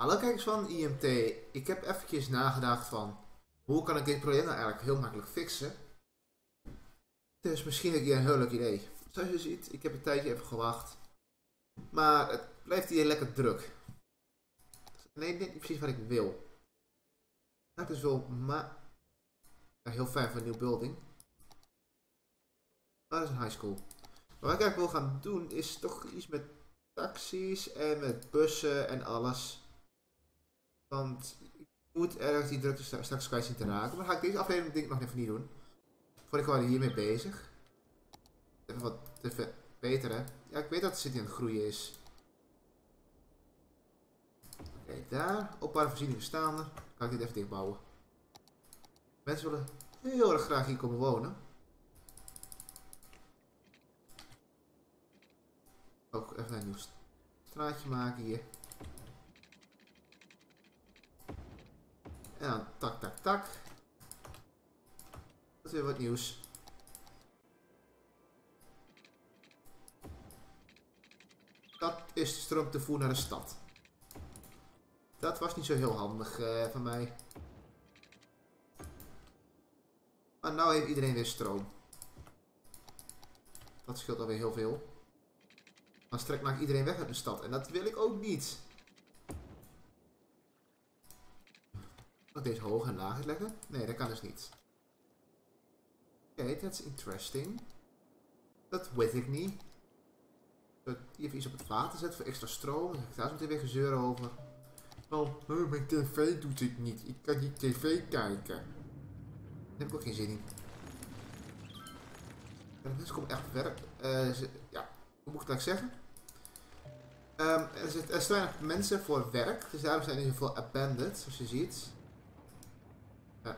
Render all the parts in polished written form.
Hallo kijkers van IMT, ik heb eventjes nagedacht van hoe kan ik dit probleem nou eigenlijk heel makkelijk fixen. Dus misschien heb ik hier een heel leuk idee. Zoals je ziet, ik heb een tijdje even gewacht, maar het blijft hier lekker druk. Nee, dit is niet precies wat ik wil. Maar het is wel heel fijn voor een nieuw building. Dat is een high school. Maar wat ik eigenlijk wil gaan doen is toch iets met taxis en met bussen en alles. Want ik moet erg die drukte straks kwijt zien te raken. Maar dan ga ik deze aflevering denk ik nog even niet doen. Voordat ik wel hiermee bezig. Even wat te verbeteren. Ja, ik weet dat de city aan het groeien is. Oké, daar. Opbare voorzieningen staande. Ga ik dit even dichtbouwen. Mensen willen heel erg graag hier komen wonen. Ook even een nieuw straatje maken hier. En dan tak, tak, tak. Dat is weer wat nieuws. Dat is de stroom te voer naar de stad. Dat was niet zo heel handig van mij. Maar nou heeft iedereen weer stroom. Dat scheelt alweer heel veel. Dan strekt maakt iedereen weg uit de stad. En dat wil ik ook niet. Ook deze hoog en laag leggen? Nee, dat kan dus niet. Oké, dat is interesting. Dat weet ik niet. Hier even iets op het water zetten voor extra stroom. Dan heb ik daar zo meteen weer gezeur over. Oh, mijn tv doet het niet. Ik kan niet tv kijken. Daar heb ik ook geen zin in. En mensen komen echt verder. Hoe moet ik dat zeggen? Er zijn weinig mensen voor werk, dus daarom zijn er zoveel abandoned, zoals je ziet.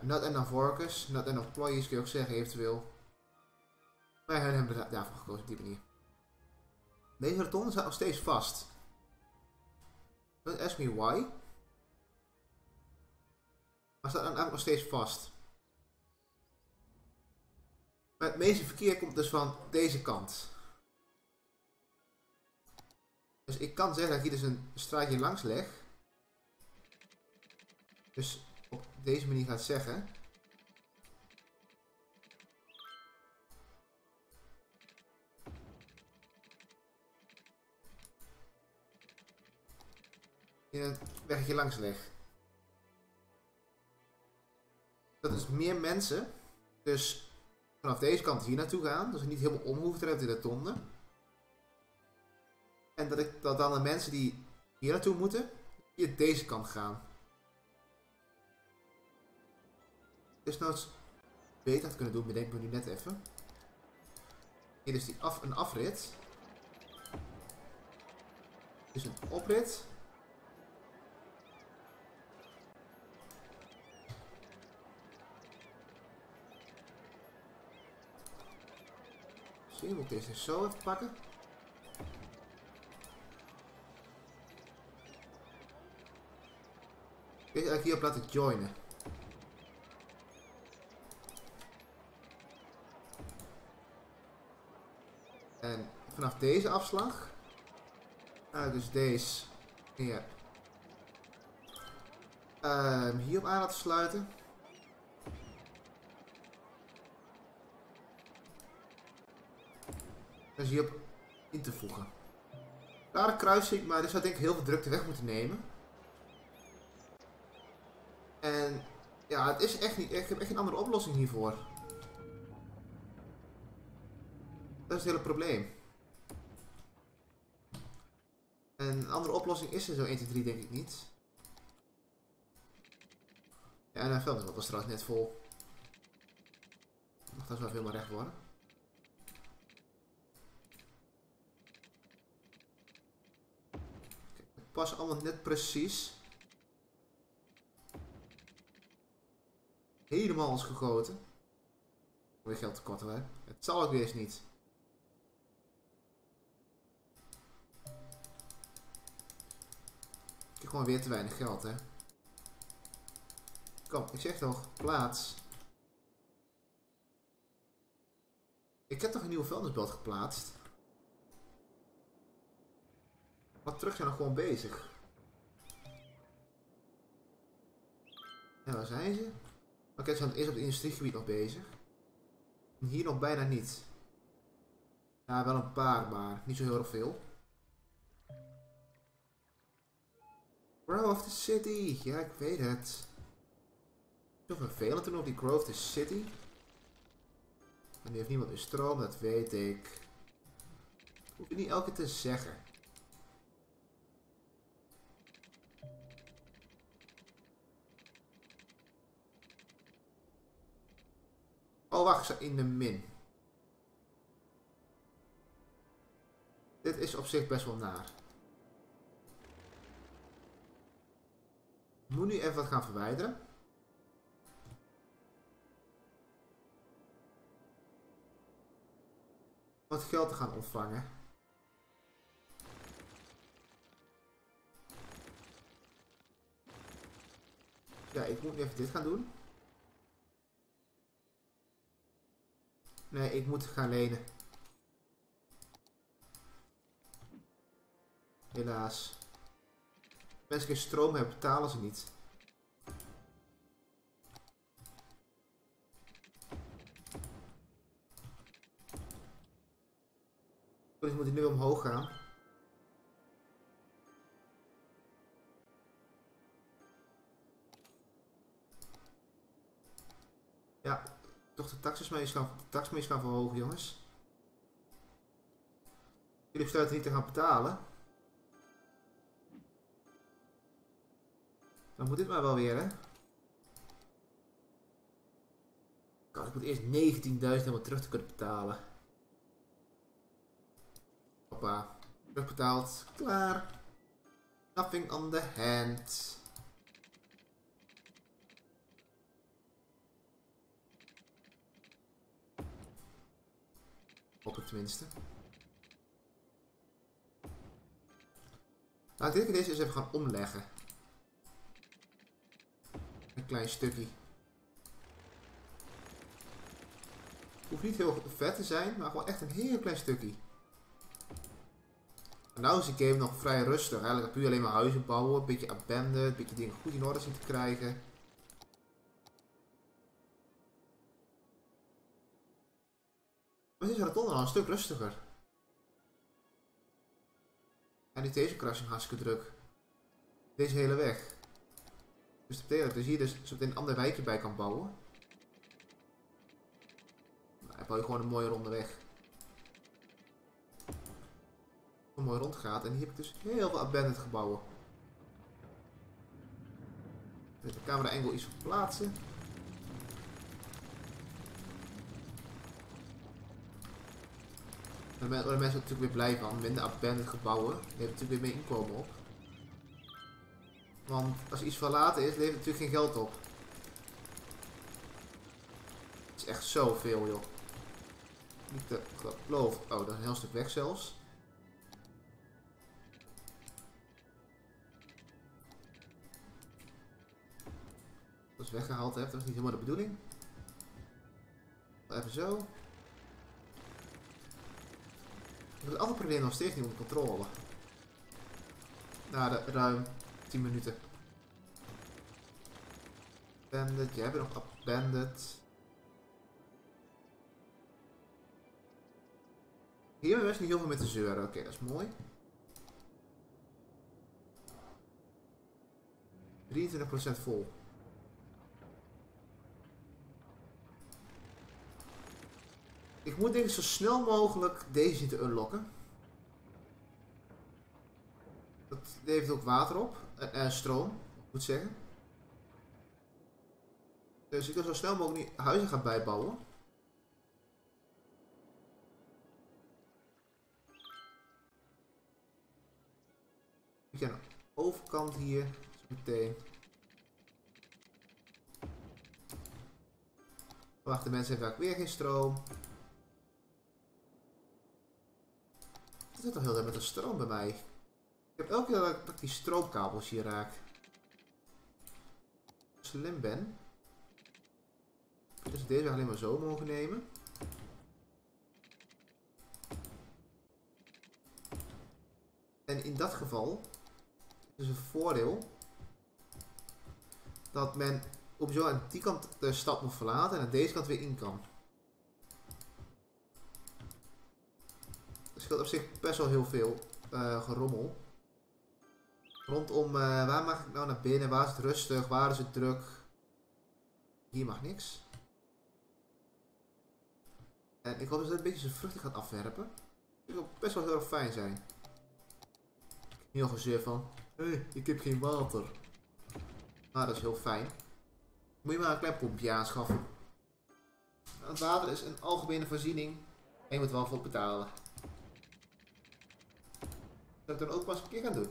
Not enough workers, not enough employees kun je ook zeggen eventueel. Maar hen hebben daarvoor gekozen op die manier. Deze rotonde staat nog steeds vast. Don't ask me why. Maar staat dan eigenlijk nog steeds vast. Maar het meeste verkeer komt dus van deze kant. Dus ik kan zeggen dat ik hier dus een straatje langs leg. Dus op deze manier gaat zeggen. Hier een weggetje langs leg. Dat is meer mensen. Dus vanaf deze kant hier naartoe gaan. Dus niet helemaal om hoeven te hebben in de rotonde. En dat dan de mensen die hier naartoe moeten, hier deze kant gaan. Dus nou eens beter had kunnen doen, bedenk me nu net even. Hier is die een afrit. Dit is een oprit. Misschien moet ik deze zo even pakken. Deze ga ik hierop laten joinen. En vanaf deze afslag. Dus deze. Hier. Hierop aan laten sluiten. Dus hierop in te voegen. Daar kruis ik, maar dus zou denk ik heel veel drukte weg moeten nemen. En ja, het is echt niet. Ik heb echt geen andere oplossing hiervoor. Dat is het hele probleem. En een andere oplossing is er zo 1, 2, 3 denk ik niet. Ja, en dat veld was trouwens net vol. Mag dat zo helemaal recht worden. Kijk, het past allemaal net precies. Helemaal als gegoten. Weer geld tekort hoor. Het zal ook weer eens niet. Ik heb gewoon weer te weinig geld hè. Kom, ik zeg toch, plaats. Ik heb toch een nieuwe vuilnisbelt geplaatst. Maar terug zijn we gewoon bezig. En waar zijn ze? Maar kijk, het is op het industriegebied nog bezig. En hier nog bijna niet. Ja, wel een paar, maar niet zo heel erg veel. Grove of the City. Ja, ik weet het. Toch vervelend toen op die Grove of the City. En nu heeft niemand meer stroom, dat weet ik. Dat hoef je niet elke keer te zeggen. Oh, wacht, ze in de min. Dit is op zich best wel naar. Moet nu even wat gaan verwijderen. Wat geld te gaan ontvangen. Ja, ik moet nu even dit gaan doen. Nee, ik moet gaan lenen. Helaas. Mensen geen stroom hebben, betalen ze niet. Dus moet hij nu omhoog gaan. Ja, toch de taxes gaan verhogen, jongens. Jullie besluiten niet te gaan betalen. Dan moet dit maar wel weer, hè? God, ik moet eerst 19.000 helemaal terug te kunnen betalen. Hoppa, terugbetaald, klaar. Nothing on the hand. Op het tenminste. Nou, ik denk dat ik deze eens even gaan omleggen. Een klein stukje. Hoeft niet heel vet te zijn, maar gewoon echt een heel klein stukje. En nou is de game nog vrij rustig. Eigenlijk puur alleen maar huizen bouwen, een beetje abandoned, een beetje dingen goed in orde zien te krijgen. Maar dit is het al een stuk rustiger. En dit deze crashing hartstikke druk. Deze hele weg. Dus dat betekent dat je hier dus zometeen een ander wijkje bij kan bouwen. Nou, dan bouw je gewoon een mooie ronde weg. Zo mooi rond gaat. En hier heb ik dus heel veel abandoned gebouwen. Even de camera angle iets verplaatsen. Daar worden mensen natuurlijk weer blij van. Minder abandoned gebouwen. Die hebben natuurlijk weer meer inkomen op. Want als iets verlaten is, levert het natuurlijk geen geld op. Het is echt zoveel, joh. Niet te geloven. Oh, dat is een heel stuk weg zelfs. Dat is weggehaald, hè. Dat is niet helemaal de bedoeling. Even zo. Ik heb het andere probleem nog steeds niet onder controle. Na de ruim 10 minuten. Bandit, jij bent nog abandoned. Hier hebben we best niet heel veel met te zeuren. Oké, dat is mooi. 23% vol. Ik moet denk ik zo snel mogelijk deze zien te unlocken. Dat levert ook water op. En stroom, moet zeggen. Dus ik wil zo snel mogelijk huizen gaan bijbouwen. Ik heb aan de overkant hier. Zo meteen. Wacht, de mensen hebben vaak weer geen stroom. Het zit toch heel erg met de stroom bij mij. Ik heb elke keer dat ik die stroomkabels hier raak. Slim ben. Dus deze alleen maar zo mogen nemen. En in dat geval is het een voordeel dat men om zo aan die kant de stad moet verlaten en aan deze kant weer in kan. Dat scheelt op zich best wel heel veel gerommel. Rondom, waar mag ik nou naar binnen? Waar is het rustig? Waar is het druk? Hier mag niks. En ik hoop dat het een beetje zijn vruchten gaat afwerpen. Dat zou best wel heel erg fijn zijn. Heel gezeur van, hé, ik heb geen water. Nou, dat is heel fijn. Moet je maar een klein pompje aanschaffen. Het water is een algemene voorziening. En je moet er wel voor betalen. Dat ik dan ook pas een keer gaan doen.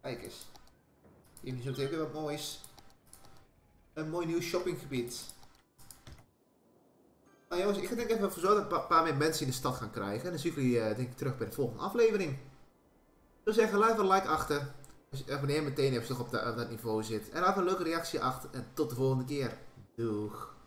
Kijk eens. Hier heb je zo meteen wat moois. Een mooi nieuw shoppinggebied. Nou jongens, ik ga denk ik even zorgen dat een paar meer mensen in de stad gaan krijgen. En dan zien jullie denk ik terug bij de volgende aflevering. Dus zeggen, laat een like achter. Dus abonneer meteen als je nog op dat niveau zit. En laat een leuke reactie achter. En tot de volgende keer. Doeg.